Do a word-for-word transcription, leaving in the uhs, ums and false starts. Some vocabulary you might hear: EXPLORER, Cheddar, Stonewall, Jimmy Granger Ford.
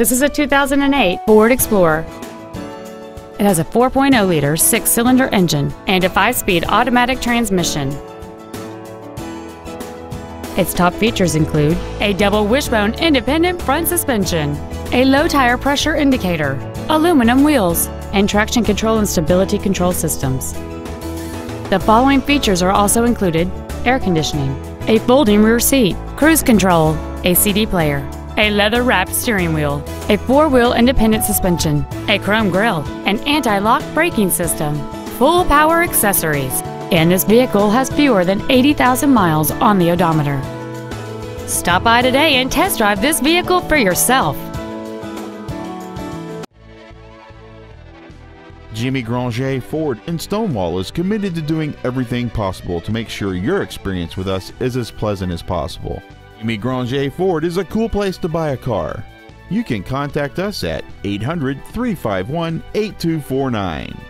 This is a two thousand eight Ford Explorer. It has a four point oh liter six-cylinder engine and a five-speed automatic transmission. Its top features include a double wishbone independent front suspension, a low tire pressure indicator, aluminum wheels, and traction control and stability control systems. The following features are also included: air conditioning, a folding rear seat, cruise control, a C D player, a leather-wrapped steering wheel, a four-wheel independent suspension, a chrome grille, an anti-lock braking system, full power accessories, and this vehicle has fewer than eighty thousand miles on the odometer. Stop by today and test drive this vehicle for yourself. Jimmy Granger Ford in Stonewall is committed to doing everything possible to make sure your experience with us is as pleasant as possible. Jimmy Granger Ford is a cool place to buy a car. You can contact us at eight hundred, three five one, eight two four nine.